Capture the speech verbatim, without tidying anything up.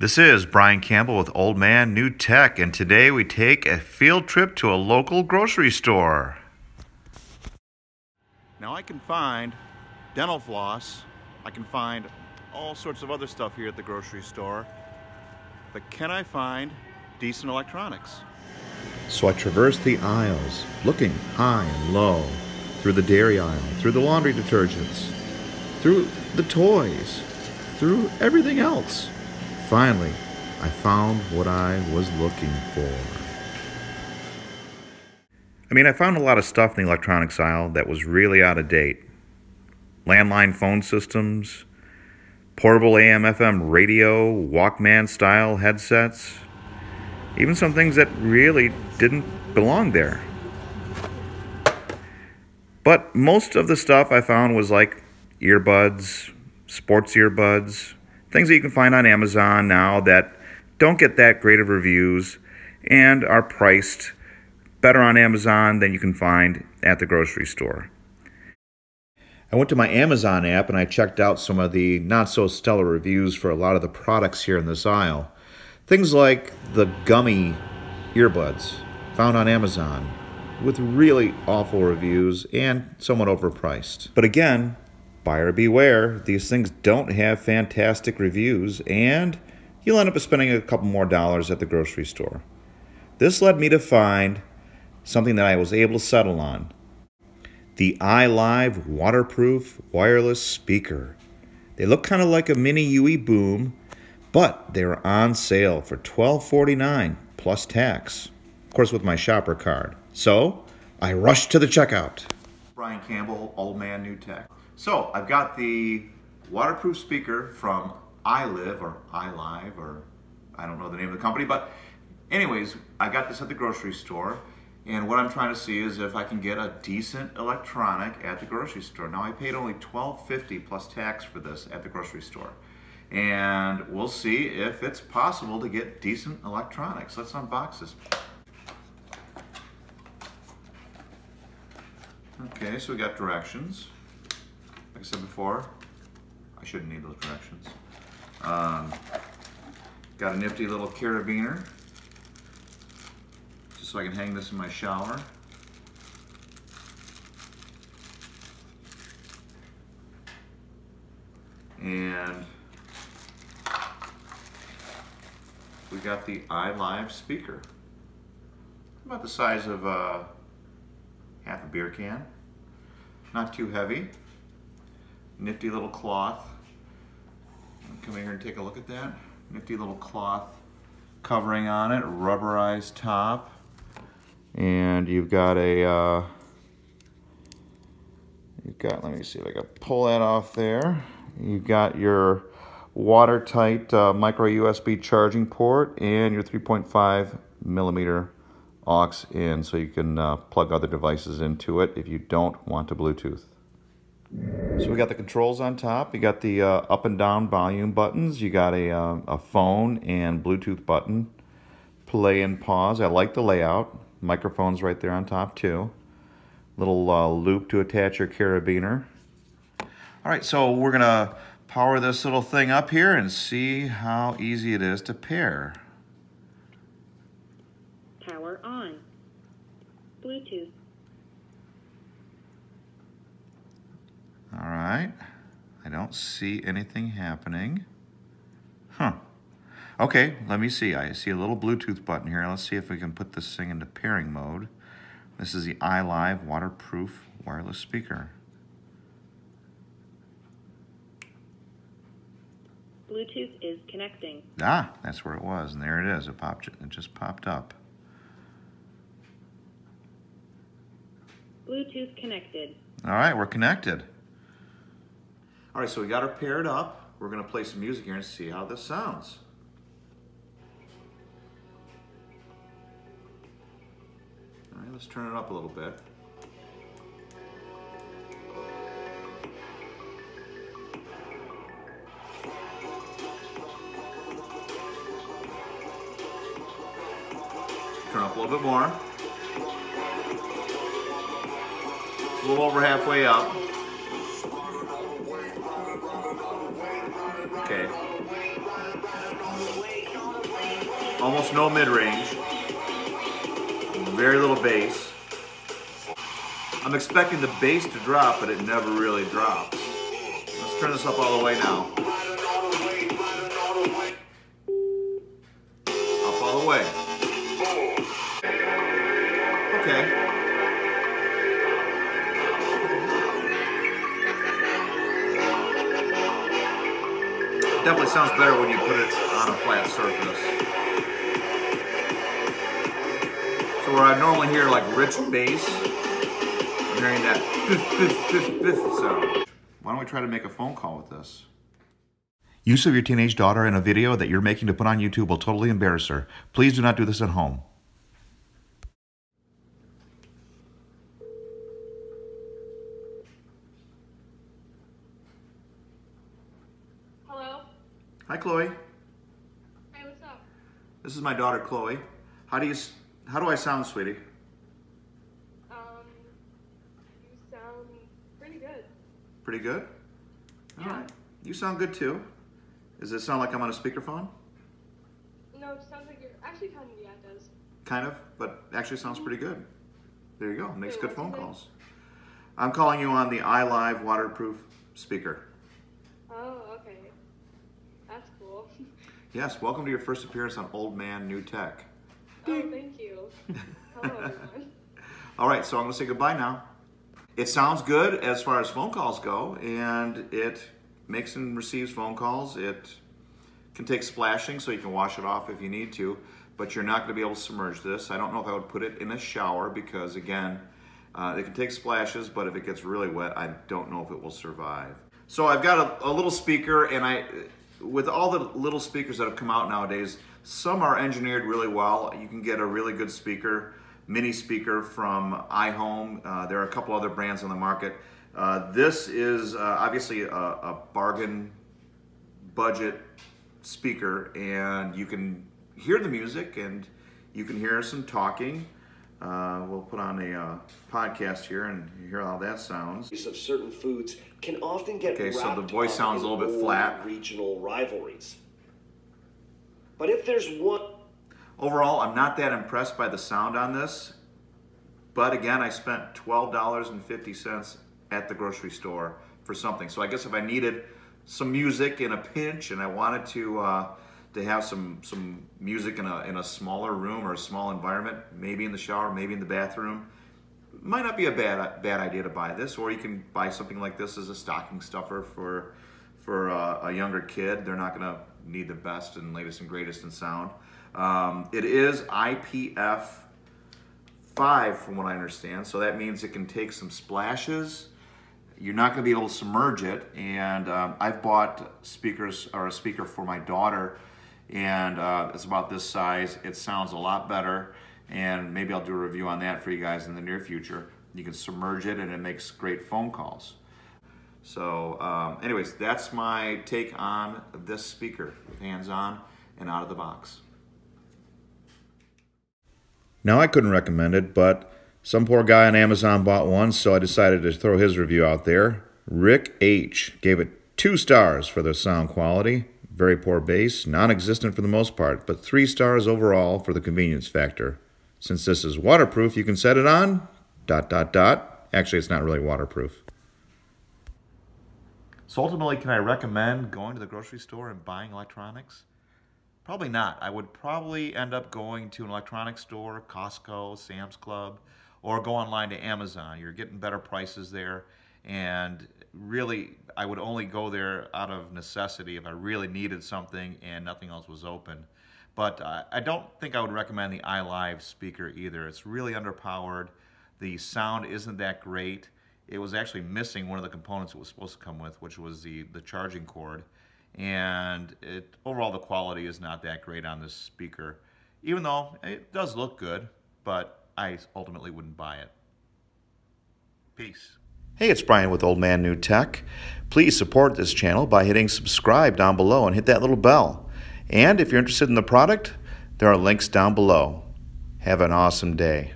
This is Brian Campbell with Old Man, New Tech, and today we take a field trip to a local grocery store. Now I can find dental floss, I can find all sorts of other stuff here at the grocery store, but can I find decent electronics? So I traversed the aisles, looking high and low, through the dairy aisle, through the laundry detergents, through the toys, through everything else. Finally, I found what I was looking for. I mean, I found a lot of stuff in the electronics aisle that was really out of date. Landline phone systems, portable A M F M radio, Walkman-style headsets, even some things that really didn't belong there. But most of the stuff I found was like earbuds, sports earbuds, things that you can find on Amazon now that don't get that great of reviews and are priced better on Amazon than you can find at the grocery store. I went to my Amazon app and I checked out some of the not-so-stellar reviews for a lot of the products here in this aisle. Things like the gummy earbuds found on Amazon with really awful reviews and somewhat overpriced. But again, buyer beware, these things don't have fantastic reviews and you'll end up spending a couple more dollars at the grocery store. This led me to find something that I was able to settle on. The iLive waterproof wireless speaker. They look kind of like a mini U E Boom, but they were on sale for twelve forty-nine plus tax. Of course, with my shopper card. So I rushed to the checkout. Brian Campbell, Old Man, New Tech. So I've got the waterproof speaker from iLive or iLive, or I don't know the name of the company, but anyways, I got this at the grocery store, and what I'm trying to see is if I can get a decent electronic at the grocery store. Now I paid only twelve fifty plus tax for this at the grocery store, and we'll see if it's possible to get decent electronics. Let's unbox this. Okay, so we got directions. Like I said before, I shouldn't need those directions. Um, got a nifty little carabiner, just so I can hang this in my shower. And we got the iLive speaker, about the size of uh, half a beer can, not too heavy. Nifty little cloth. Come in here and take a look at that. Nifty little cloth covering on it, rubberized top, and you've got a. Uh, you've got. Let me see if I can pull that off there. You've got your watertight uh, micro U S B charging port and your three point five millimeter aux in, so you can uh, plug other devices into it if you don't want to Bluetooth. So we got the controls on top. You got the uh, up and down volume buttons. You got a, uh, a phone and Bluetooth button. Play and pause. I like the layout. Microphone's right there on top too. Little uh, loop to attach your carabiner. All right, so we're gonna power this little thing up here and see how easy it is to pair. Power on. Bluetooth. All right, I don't see anything happening. Huh. Okay, let me see. I see a little Bluetooth button here. Let's see if we can put this thing into pairing mode. This is the iLive waterproof wireless speaker. Bluetooth is connecting. Ah, that's where it was, and there it is. It popped. It just popped up. Bluetooth connected. All right, we're connected. All right, so we got her paired up. We're gonna play some music here and see how this sounds. All right, let's turn it up a little bit. Turn up a little bit more. It's a little over halfway up. Okay. almost no mid-range, very little bass. I'm expecting the bass to drop, but it never really drops. Let's turn this up all the way now. Up all the way. Okay. Definitely sounds better when you put it on a flat surface. So where I normally hear like rich bass, I'm hearing that biff, biff, biff, biff sound. Why don't we try to make a phone call with this? Use of your teenage daughter in a video that you're making to put on YouTube will totally embarrass her. Please do not do this at home. Hi, Chloe. Hey, what's up? This is my daughter, Chloe. How do you, how do I sound, sweetie? Um, you sound pretty good. Pretty good? All yeah. right. You sound good, too. Does it sound like I'm on a speakerphone? No, it sounds like you're, actually kind of, yeah, it does. Kind of, but actually sounds pretty good. There you go. Makes Wait, good phone calls. Name? I'm calling you on the iLive waterproof speaker. Oh. Yes, welcome to your first appearance on Old Man, New Tech. Oh, thank you. Hello, everyone. All right, so I'm going to say goodbye now. It sounds good as far as phone calls go, and it makes and receives phone calls. It can take splashing, so you can wash it off if you need to, but you're not going to be able to submerge this. I don't know if I would put it in a shower because, again, uh, it can take splashes, but if it gets really wet, I don't know if it will survive. So I've got a, a little speaker, and I... With all the little speakers that have come out nowadays, some are engineered really well. You can get a really good speaker, mini speaker from iHome. Uh, there are a couple other brands on the market. Uh, this is uh, obviously a, a bargain budget speaker, and you can hear the music and you can hear some talking. Uh, we'll put on a uh, podcast here and hear how that sounds. Use of certain foods can often get okay, so the voice sounds a little bit flat. Regional rivalries. But if there's one... Overall, I'm not that impressed by the sound on this. But again, I spent twelve dollars and fifty cents at the grocery store for something. So I guess if I needed some music in a pinch and I wanted to... Uh, to have some some music in a in a smaller room or a small environment, maybe in the shower, maybe in the bathroom, might not be a bad bad idea to buy this. Or you can buy something like this as a stocking stuffer for for a, a younger kid. They're not going to need the best and latest and greatest in sound. Um, it is I P X five from what I understand, so that means it can take some splashes. You're not going to be able to submerge it. And um, I've bought speakers or a speaker for my daughter. And uh, it's about this size. It sounds a lot better, and maybe I'll do a review on that for you guys in the near future. You can submerge it and it makes great phone calls. So um, anyways, that's my take on this speaker, hands on and out of the box. Now, I couldn't recommend it, but some poor guy on Amazon bought one, so I decided to throw his review out there. Rick H gave it two stars for the sound quality. Very poor bass, non-existent for the most part, but three stars overall for the convenience factor. Since this is waterproof, you can set it on, dot, dot, dot. Actually, it's not really waterproof. So ultimately, can I recommend going to the grocery store and buying electronics? Probably not. I would probably end up going to an electronics store, Costco, Sam's Club, or go online to Amazon. You're getting better prices there. And really, I would only go there out of necessity if I really needed something and nothing else was open. But uh, I don't think I would recommend the iLive speaker either. It's really underpowered. The sound isn't that great. It was actually missing one of the components it was supposed to come with, which was the, the charging cord. And it, overall, the quality is not that great on this speaker, even though it does look good, but I ultimately wouldn't buy it. Peace. Hey, it's Brian with Old Man New Tech. Please support this channel by hitting subscribe down below and hit that little bell. And if you're interested in the product, there are links down below. Have an awesome day.